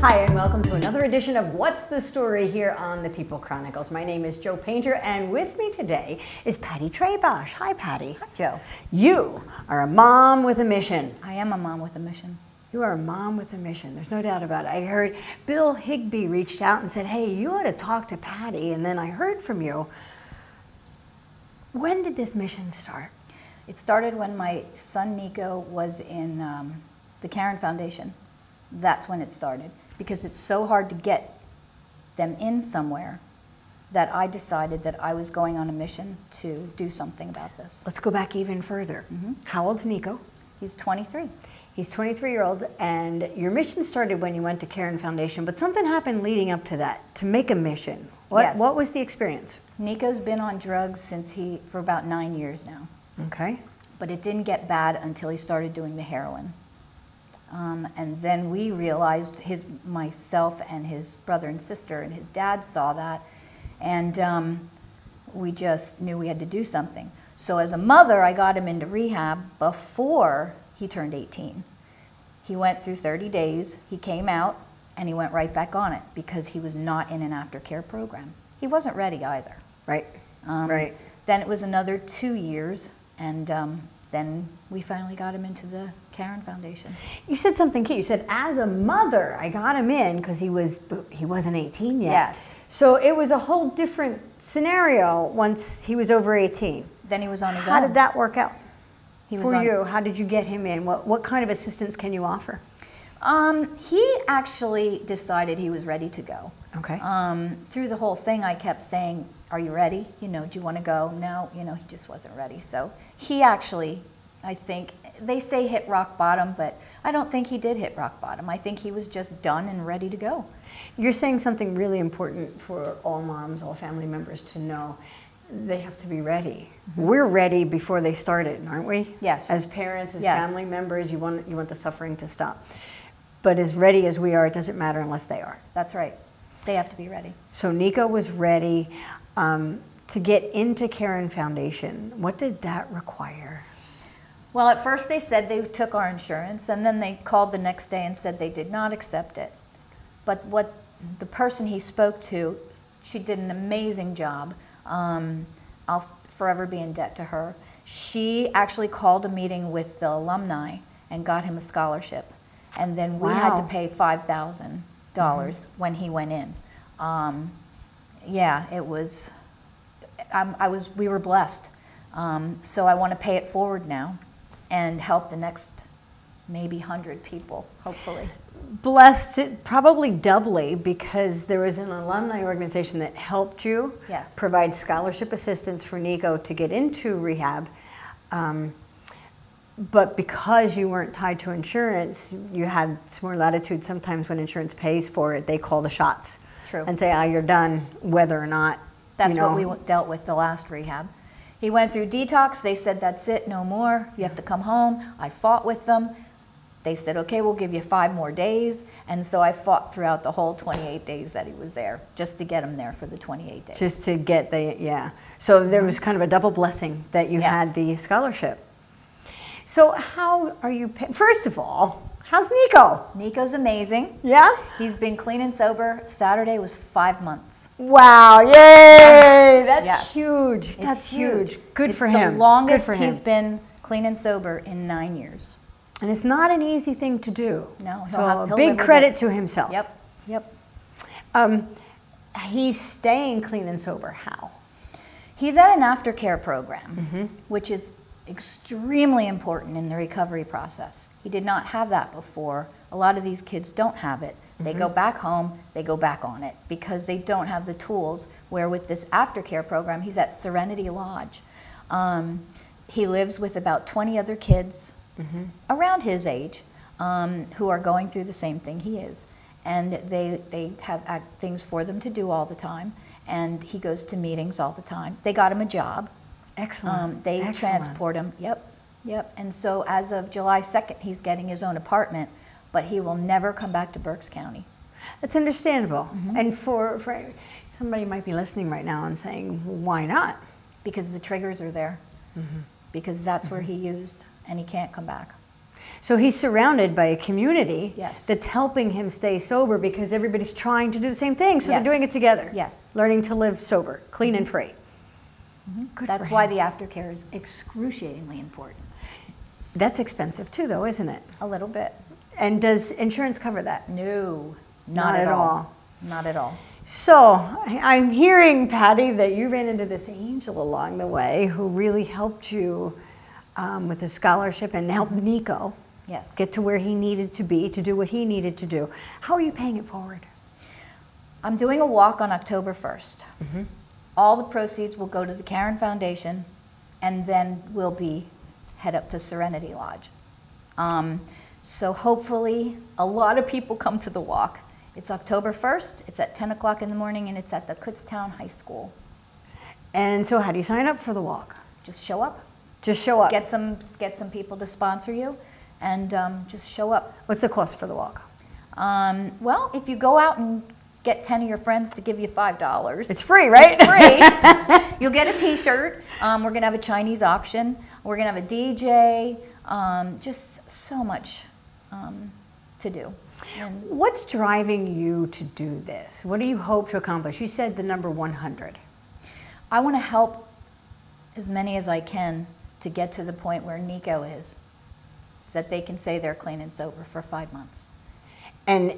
Hi, and welcome to another edition of What's the Story here on the People Chronicles. My name is Jo Painter, and with me today is Patti Trabosh. Hi, Patti. Hi, Jo. You are a mom with a mission. I am a mom with a mission. You are a mom with a mission. There's no doubt about it. I heard Bill Higbee reached out and said, hey, you ought to talk to Patti, and then I heard from you. When did this mission start? It started when my son Nico was in the Caron Foundation. That's when it started, because it's so hard to get them in somewhere that I decided that I was going on a mission to do something about this. Let's go back even further. Mm-hmm. How old's Nico? He's 23. He's 23-year-old, and your mission started when you went to Caron Foundation, but something happened leading up to that, to make a mission. What was the experience? Nico's been on drugs since for about 9 years now. Okay. But it didn't get bad until he started doing the heroin. And then we realized, myself and his brother and sister and his dad saw that, and we just knew we had to do something. So as a mother, I got him into rehab before he turned 18. He went through 30 days, he came out, and he went right back on it because he was not in an aftercare program. He wasn't ready either. Right. Then it was another 2 years, and then we finally got him into the Caron Foundation. You said something key. You said, as a mother, I got him in because he wasn't 18 yet. Yes. So it was a whole different scenario once he was over 18. Then he was on his own. How did that work out for you? How did you get him in? What kind of assistance can you offer? He actually decided he was ready to go. Okay. Through the whole thing, I kept saying, are you ready? You know, do you want to go? No, you know, he just wasn't ready. So he actually, I think, they say hit rock bottom, but I don't think he did hit rock bottom. I think he was just done and ready to go. You're saying something really important for all moms, all family members to know. They have to be ready. Mm-hmm. We're ready before they started, aren't we? Yes. As parents, as family members, you want the suffering to stop. But as ready as we are, it doesn't matter unless they are. That's right. They have to be ready. So Nico was ready to get into Caron Foundation. What did that require? Well, at first they said they took our insurance, and then they called the next day and said they did not accept it. But what the person he spoke to, she did an amazing job. I'll forever be in debt to her. She actually called a meeting with the alumni and got him a scholarship. And then we had to pay $5,000 when he went in. Yeah, it was, we were blessed. So I want to pay it forward now and help the next maybe 100 people, hopefully. Blessed, probably doubly, because there was an alumni organization that helped you provide scholarship assistance for Nico to get into rehab. But because you weren't tied to insurance, you had some more latitude. Sometimes when insurance pays for it, they call the shots. True. And say, ah, you're done, whether or not. That's what we dealt with the last rehab. He went through detox. They said, that's it, no more. You have to come home. I fought with them. They said, okay, we'll give you 5 more days. And so I fought throughout the whole 28 days that he was there, just to get him there for the 28 days. Just to get the, So there was kind of a double blessing that you had the scholarship. So how are you, first of all, how's Nico? Nico's amazing. Yeah? He's been clean and sober. Saturday was 5 months. Wow, yay! Yes. That's huge. That's huge. Good for him. It's the longest he's been clean and sober in 9 years. And it's not an easy thing to do. No. So a big credit to himself. Yep, yep. He's staying clean and sober, how? He's at an aftercare program, which is extremely important in the recovery process. He did not have that before. A lot of these kids don't have it. They go back home, they go back on it because they don't have the tools, where with this aftercare program, he's at Serenity Lodge. He lives with about 20 other kids around his age who are going through the same thing he is. And they have things for them to do all the time. And he goes to meetings all the time. They got him a job. Excellent. They transport him. Yep, yep. And so as of July 2nd, he's getting his own apartment, but he will never come back to Berks County. That's understandable. And for somebody might be listening right now and saying, why not? Because the triggers are there. Because that's where he used, and he can't come back. So he's surrounded by a community that's helping him stay sober because everybody's trying to do the same thing. So they're doing it together. Yes. Learning to live sober, clean and free. Mm-hmm. That's why the aftercare is excruciatingly important. That's expensive too, though, isn't it? A little bit. And does insurance cover that? No, not at all. Not at all. So I'm hearing, Patti, that you ran into this angel along the way who really helped you with a scholarship and helped Nico get to where he needed to be, to do what he needed to do. How are you paying it forward? I'm doing a walk on October 1st. Mm-hmm. All the proceeds will go to the Caron Foundation, and then we'll head up to Serenity Lodge. So hopefully a lot of people come to the walk. It's October 1st, it's at 10 o'clock in the morning, and it's at the Kutztown High School. And so how do you sign up for the walk? Just show up. Just show up. Get some people to sponsor you, and just show up. What's the cost for the walk? Well, if you go out and get 10 of your friends to give you $5. It's free, right? It's free. You'll get a t-shirt. We're going to have a Chinese auction. We're going to have a DJ. Just so much to do. And what's driving you to do this? What do you hope to accomplish? You said the number 100. I want to help as many as I can to get to the point where Nico is that they can say they're clean and sober for 5 months. And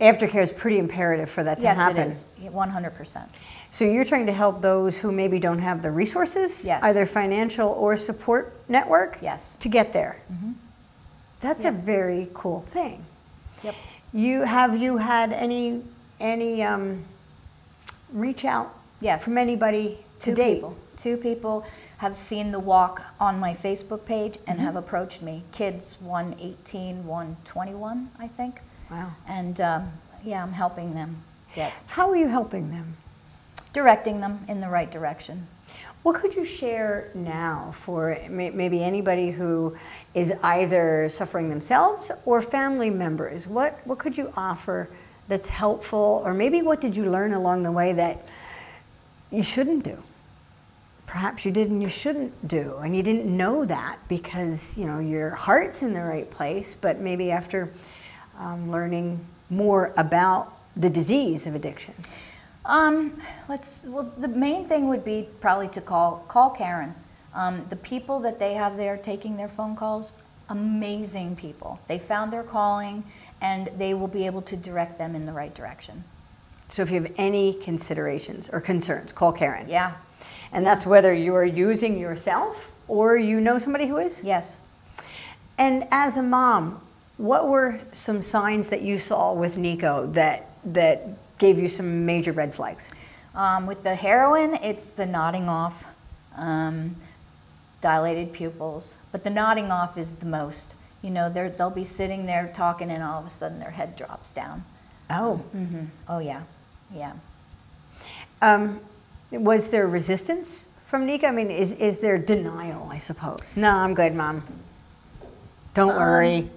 aftercare is pretty imperative for that to happen. Yes, it is, 100%. So you're trying to help those who maybe don't have the resources, either financial or support network, to get there. Mm-hmm. That's a very cool thing. Yep. Have you had any reach out from anybody to date? Two people have seen the walk on my Facebook page and have approached me. Kids, one 18, one 21, I think. Wow. And I'm helping them get. How are you helping them? Directing them in the right direction. What could you share now for maybe anybody who is either suffering themselves or family members? What could you offer that's helpful, or maybe what did you learn along the way that you shouldn't do? Perhaps you did and you shouldn't do, and you didn't know that because your heart's in the right place, but maybe after learning more about the disease of addiction? The main thing would be probably to call Caron. The people that they have there taking their phone calls, amazing people. They found their calling, and they will be able to direct them in the right direction. So if you have any considerations or concerns, call Caron. Yeah. And that's whether you are using yourself or you know somebody who is? Yes. And as a mom, what were some signs that you saw with Nico that gave you some major red flags? With the heroin, it's the nodding off, dilated pupils. But the nodding off is the most. They'll be sitting there talking, and all of a sudden their head drops down. Oh. Mm-hmm. Oh, yeah. Yeah. Was there resistance from Nico? I mean, is there denial, I suppose? No, I'm good, Mom. Don't worry.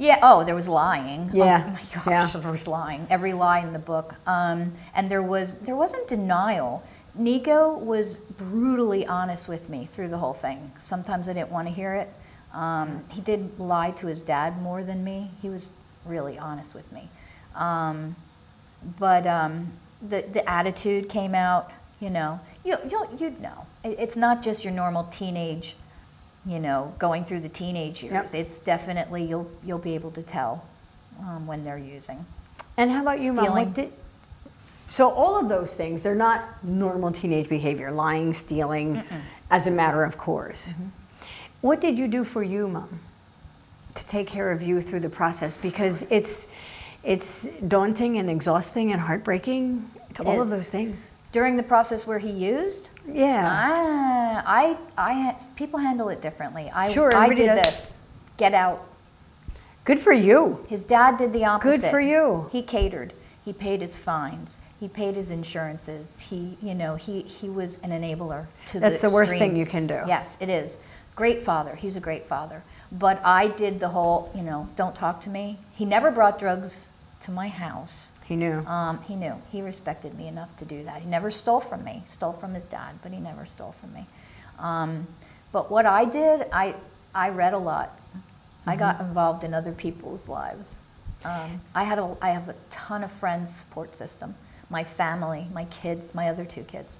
Yeah, there was lying. Yeah. Oh my gosh, there was lying. Every lie in the book. And there wasn't denial. Nico was brutally honest with me through the whole thing. Sometimes I didn't want to hear it. He did lie to his dad more than me. He was really honest with me. The attitude came out, you'd know. It's not just your normal teenage going through the teenage years. Yep. It's definitely, you'll be able to tell when they're using. And how about you, Mom? So all of those things, they're not normal teenage behavior, lying, stealing, as a matter of course. Mm-hmm. What did you do for you, Mom, to take care of you through the process? Because it's daunting and exhausting and heartbreaking, all of those things. During the process where he used? Yeah. People handle it differently. I did this. Get out. Good for you. His dad did the opposite. Good for you. He catered. He paid his fines. He paid his insurances. He was an enabler to the extreme. That's the worst thing you can do. Yes, it is. Great father. He's a great father. But I did the whole, don't talk to me. He never brought drugs to my house. He knew. He knew. He respected me enough to do that. He never stole from me. Stole from his dad, but he never stole from me. But what I did, I read a lot. I got involved in other people's lives. I have a ton of friends, support system, my family, my kids, my other two kids.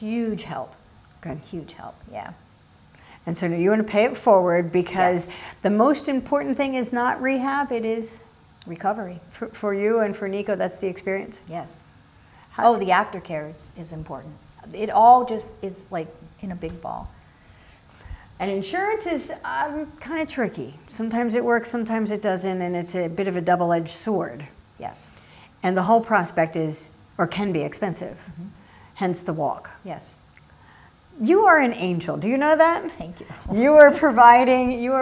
Huge help. Good. Huge help, yeah. And so you want to pay it forward, because yes. the most important thing is not rehab, it is recovery. For you and for Nico, that's the experience? Yes. How the aftercare is important. It all just is like in a big ball. And insurance is kind of tricky. Sometimes it works, sometimes it doesn't, and it's a bit of a double-edged sword. Yes. And the whole prospect is, or can be, expensive. Mm-hmm. Hence the walk. Yes. You are an angel. Do you know that? Thank you. You are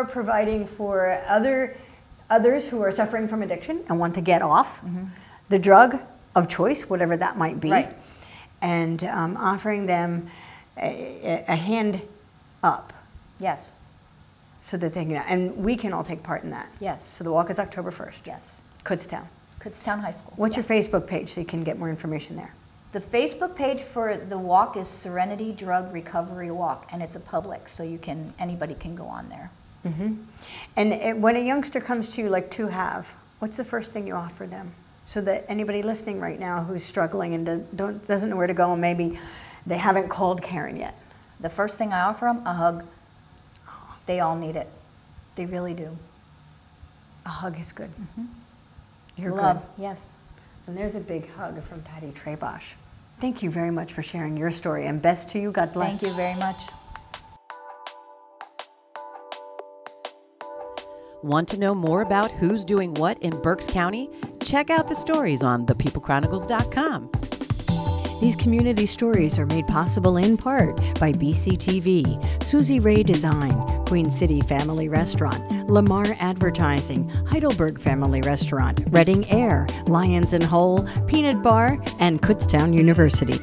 providing for others who are suffering from addiction and want to get off mm-hmm. the drug of choice, whatever that might be, right. and offering them a hand up. Yes. So that they can, and we can all take part in that. Yes. So the walk is October 1st. Yes. Kutztown. Kutztown High School. What's yes. your Facebook page so you can get more information there? The Facebook page for the walk is Serenity Drug Recovery Walk, and it's a public, so you can, anybody can go on there. Mm-hmm. And when a youngster comes to you, like to have, what's the first thing you offer them? So that anybody listening right now who's struggling and doesn't know where to go, and maybe they haven't called Caron yet. The first thing I offer them, a hug. They all need it. They really do. A hug is good. Mm-hmm. You're love, good. Yes. And there's a big hug from Patti Trabosh. Thank you very much for sharing your story, and best to you. God bless. Thank you very much. Want to know more about who's doing what in Berks County? Check out the stories on thepeoplechronicles.com. These community stories are made possible in part by BCTV, Susie Ray Design, Queen City Family Restaurant, Lamar Advertising, Heidelberg Family Restaurant, Reading Air, Lions & Hole, Peanut Bar, and Kutztown University.